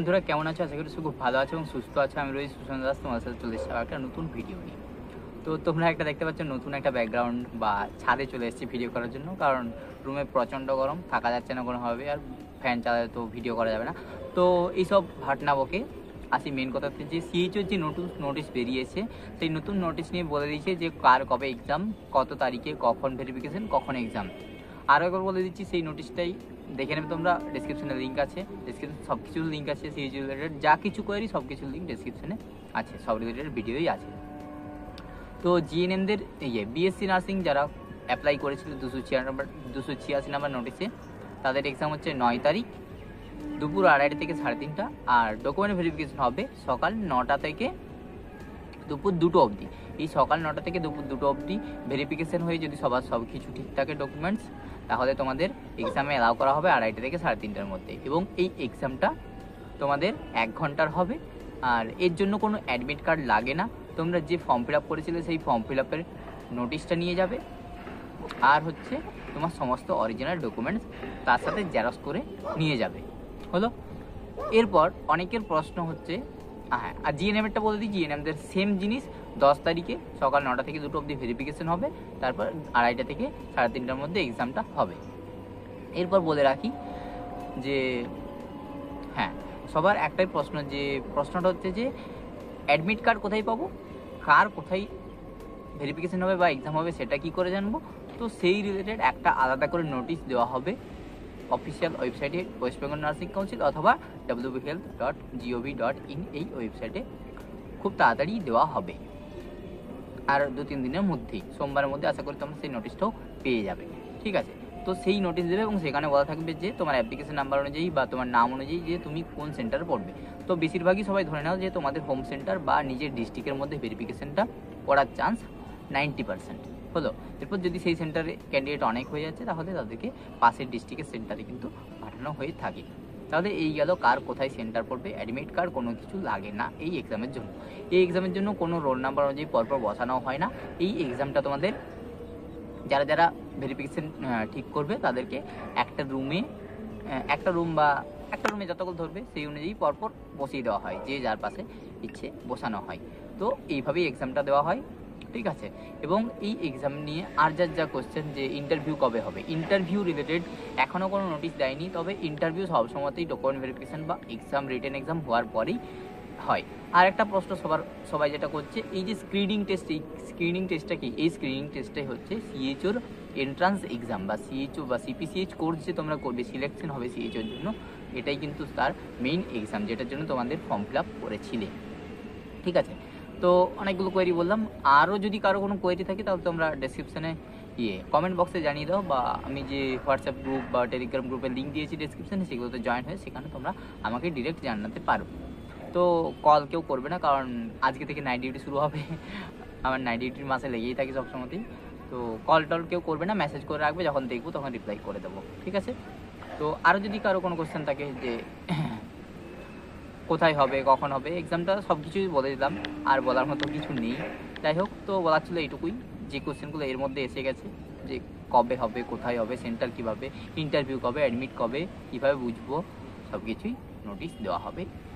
বন্ধুরা কেমন আছো? আশা করি খুব ভালো আছো এবং সুস্থ আছো। আমি রয়েছি সুশান্ত দাস, তোমার সাথে চলে এসেছি একটা নতুন ভিডিও নিয়ে। তো তোমরা একটা দেখতে পাচ্ছ নতুন একটা ব্যাকগ্রাউন্ড বা ছাদে চলে এসেছি ভিডিও করার জন্য, কারণ রুমে প্রচণ্ড গরম, থাকা যাচ্ছে না কোনোভাবে, আর ফ্যান চালালে তো ভিডিও করা যাবে না। তো এইসব ঘটনা বকে আসি মেন কথাতে, যে সিএইচওর যে নতুন নোটিশ বেরিয়েছে, সেই নতুন নোটিশ নিয়ে বলে দিয়েছে যে কার কবে এক্সাম, কত তারিখে, কখন ভেরিফিকেশন, কখন এক্সাম। আরও একবার বলে দিচ্ছি, সেই নোটিশটাই দেখে নেবে তোমরা, ডেসক্রিপশনে লিঙ্ক আছে, ডেসক্রিপশন সব কিছু লিঙ্ক আছে, সিএইচ রিলেটেড যা কিছু করি সব কিছু লিঙ্ক ডেসক্রিপশনে আছে, সব রিলেটেড ভিডিওই আছে। তো জিএনএমদের ইয়ে বিএসসি নার্সিং যারা অ্যাপ্লাই করেছিল 286 নম্বর নোটিশে, তাদের এক্সাম হচ্ছে 9 তারিখ দুপুর 2:30 থেকে 3:30, আর ডকুমেন্ট ভেরিফিকেশন হবে সকাল 9টা থেকে দুপুর 2টো অবধি। এই সকাল 9টা থেকে দুপুর 2টো অবধি ভেরিফিকেশন হয়ে যদি সবার সব কিছু ঠিক থাকে ডকুমেন্টস, তাহলে তোমাদের এক্সামে অ্যালাউ করা হবে 2:30 থেকে 3:30 মধ্যে, এবং এই এক্সামটা তোমাদের 1 ঘন্টার হবে। আর এর জন্য কোনো অ্যাডমিট কার্ড লাগে না, তোমরা যে ফর্ম ফিল আপ করেছিলে সেই ফর্ম ফিল আপের নোটিশটা নিয়ে যাবে, আর হচ্ছে তোমার সমস্ত অরিজিনাল ডকুমেন্টস তার সাথে জেরক্স করে নিয়ে যাবে হলো। এরপর অনেকের প্রশ্ন হচ্ছে, হ্যাঁ, আর জিএনএমেরটা বলে দিই, জিএনএমদের সেম জিনিস, 10 তারিখে সকাল 9টা থেকে 2টো অবধি ভেরিফিকেশন হবে, তারপর 2:30 থেকে 3:30 মধ্যে এক্সামটা হবে। এরপর বলে রাখি যে হ্যাঁ, সবার একটাই প্রশ্ন, যে প্রশ্নটা হচ্ছে যে অ্যাডমিট কার্ড কোথায় পাবো, কার কোথায় ভেরিফিকেশন হবে বা এক্সাম হবে সেটা কি করে জানবো? তো সেই রিলেটেড একটা আলাদা করে নোটিশ দেওয়া হবে অফিসিয়াল ওয়েবসাইটে, ওয়েস্ট বেঙ্গল নার্সিং কাউন্সিল অথবা www.gov.in এই ওয়েবসাইটে খুব তাড়াতাড়ি দেওয়া হবে, আর 2-3 দিনের মধ্যেই, সোমবারের মধ্যে আশা করি তোমরা সেই নোটিশটাও পেয়ে যাবে, ঠিক আছে? তো সেই নোটিশ দেবে এবং সেখানে বলা থাকবে যে তোমার অ্যাপ্লিকেশন নাম্বার অনুযায়ী বা তোমার নাম অনুযায়ী যে তুমি কোন সেন্টারে পড়বে। তো বেশিরভাগই সবাই ধরে নাও যে তোমাদের হোম সেন্টার বা নিজের ডিস্ট্রিক্টের মধ্যে ভেরিফিকেশনটা করার চান্স 90% হলো। এরপর যদি সেই সেন্টারে ক্যান্ডিডেট অনেক হয়ে যাচ্ছে, তাহলে তাদেরকে পাশের ডিস্ট্রিক্টের সেন্টারে কিন্তু পাঠানো হয়ে থাকে। তাহলে এই গেল কার কোথায় সেন্টার পড়বে। অ্যাডমিট কার্ড কোনো কিছু লাগে না এই এক্সামের জন্য, এই এক্সামের জন্য কোনো রোল নাম্বার অনুযায়ী পরপর বসানো হয় না। এই এক্সামটা তোমাদের যারা যারা ভেরিফিকেশান ঠিক করবে তাদেরকে একটা রুমে যতক্ষণ ধরবে সেই অনুযায়ী পরপর বসিয়ে দেওয়া হয়, যে যার পাশে ইচ্ছে বসানো হয়। তো এইভাবেই এক্সামটা দেওয়া হয়, ঠিক আছে? এবং এই এক্সাম নিয়ে আর যার যা কোশ্চেন, যে ইন্টারভিউ কবে হবে, ইন্টারভিউ রিলেটেড এখনও কোনো নোটিশ দেয়নি, তবে ইন্টারভিউ সবসময়তেই ডকুমেন্ট ভেরিফিকেশান বা এক্সাম রিটেন এক্সাম হওয়ার পরেই হয়। আর একটা প্রশ্ন সবাই যেটা করছে, এই যে স্ক্রিনিং টেস্ট, এই স্ক্রিনিং টেস্টটা কি? এই স্ক্রিনিং টেস্টটাই হচ্ছে সিএইচওর এন্ট্রান্স এক্সাম বা সিএইচও বা সিপিসিএইচ কোর্স যে তোমরা করবে, সিলেকশন হবে সিএইচওর জন্য, এটাই কিন্তু তার মেইন এক্সাম, যেটার জন্য তোমাদের ফর্ম ফিল আপ করেছিলে, ঠিক আছে? তো অনেকগুলো কোয়েরি বললাম, আরও যদি কারো কোনো কোয়েরি থাকে তাহলে তোমরা ডেসক্রিপশানে কমেন্ট বক্সে জানিয়ে দাও, বা আমি যে হোয়াটসঅ্যাপ গ্রুপ বা টেলিগ্রাম গ্রুপের লিঙ্ক দিয়েছি ডেসক্রিপশানে, সেগুলোতে জয়েন হয়ে সেখানে তোমরা আমাকে ডিরেক্ট জানাতে পারো। তো কল কেউ করবে না, কারণ আজকে থেকে নাইট ডিউটি শুরু হবে, আমার নাইট ডিউটির মাসে লেগেই থাকি সবসময়তেই। তো কল টল কেউ করবে না, মেসেজ করে রাখবে, যখন দেখবো তখন রিপ্লাই করে দেবো, ঠিক আছে? তো আরও যদি কারো কোনো কোয়েশ্চেন থাকে যে কোথায় হবে, কখন হবে এক্সামটা, সব কিছুই বলে দিলাম, আর বলার মতো কিছু নেই। যাই হোক, তো বলার ছিল এইটুকুই, যে কোয়েশ্চেনগুলো এর মধ্যে এসে গেছে, যে কবে হবে, কোথায় হবে, সেন্টার কীভাবে, ইন্টারভিউ কবে, অ্যাডমিট কবে, কীভাবে বুঝবো, সব কিছুই নোটিশ দেওয়া হবে।